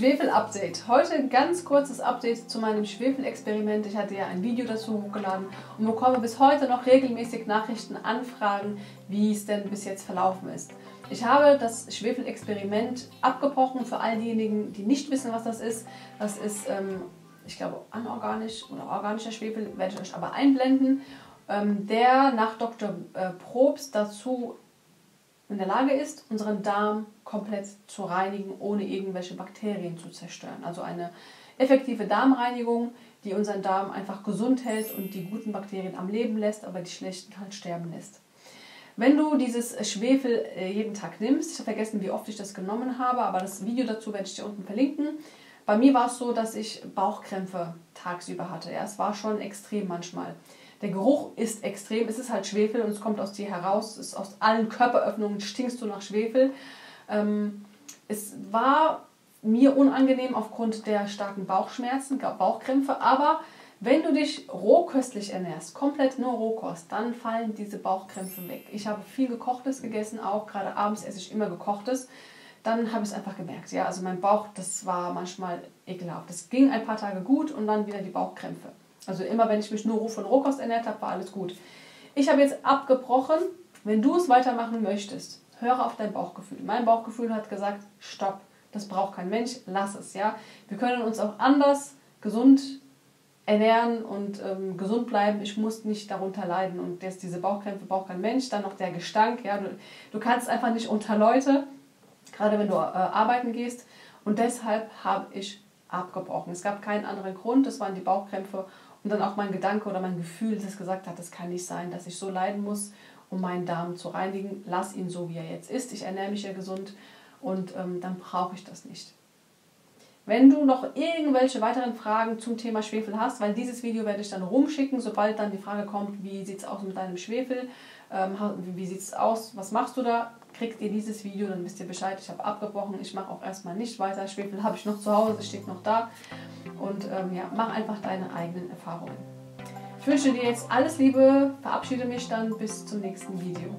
Schwefel-Update. Heute ein ganz kurzes Update zu meinem Schwefel-Experiment. Ich hatte ja ein Video dazu hochgeladen und bekomme bis heute noch regelmäßig Nachrichten, Anfragen, wie es denn bis jetzt verlaufen ist. Ich habe das Schwefel-Experiment abgebrochen für all diejenigen, die nicht wissen, was das ist. Das ist, ich glaube, anorganisch oder organischer Schwefel, werde ich euch aber einblenden, der nach Dr. Probst dazu in der Lage ist, unseren Darm komplett zu reinigen, ohne irgendwelche Bakterien zu zerstören. Also eine effektive Darmreinigung, die unseren Darm einfach gesund hält und die guten Bakterien am Leben lässt, aber die schlechten halt sterben lässt. Wenn du dieses Schwefel jeden Tag nimmst, ich habe vergessen, wie oft ich das genommen habe, aber das Video dazu werde ich dir unten verlinken. Bei mir war es so, dass ich Bauchkrämpfe tagsüber hatte. Ja, es war schon extrem manchmal. Der Geruch ist extrem, es ist halt Schwefel und es kommt aus dir heraus, es ist aus allen Körperöffnungen, stinkst du nach Schwefel. Es war mir unangenehm aufgrund der starken Bauchschmerzen, Bauchkrämpfe, aber wenn du dich rohköstlich ernährst, komplett nur Rohkost, dann fallen diese Bauchkrämpfe weg. Ich habe viel Gekochtes gegessen, auch gerade abends esse ich immer Gekochtes. Dann habe ich es einfach gemerkt, ja, also mein Bauch, das war manchmal ekelhaft. Das ging ein paar Tage gut und dann wieder die Bauchkrämpfe. Also immer, wenn ich mich nur von Rohkost ernährt habe, war alles gut. Ich habe jetzt abgebrochen. Wenn du es weitermachen möchtest, höre auf dein Bauchgefühl. Mein Bauchgefühl hat gesagt, stopp, das braucht kein Mensch, lass es. Ja? Wir können uns auch anders gesund ernähren und gesund bleiben. Ich muss nicht darunter leiden. Und jetzt diese Bauchkrämpfe braucht kein Mensch. Dann noch der Gestank. Ja? Du kannst einfach nicht unter Leute, gerade wenn du arbeiten gehst. Und deshalb habe ich abgebrochen. Es gab keinen anderen Grund, das waren die Bauchkrämpfe und dann auch mein Gedanke oder mein Gefühl, das gesagt hat, das kann nicht sein, dass ich so leiden muss, um meinen Darm zu reinigen. Lass ihn so, wie er jetzt ist. Ich ernähre mich ja gesund und dann brauche ich das nicht. Wenn du noch irgendwelche weiteren Fragen zum Thema Schwefel hast, weil dieses Video werde ich dann rumschicken, sobald dann die Frage kommt, wie sieht es aus mit deinem Schwefel, wie sieht es aus, was machst du da, kriegt ihr dieses Video, dann wisst ihr Bescheid, ich habe abgebrochen, ich mache auch erstmal nicht weiter, Schwefel habe ich noch zu Hause, steht noch da und ja, mach einfach deine eigenen Erfahrungen. Ich wünsche dir jetzt alles Liebe, verabschiede mich dann bis zum nächsten Video.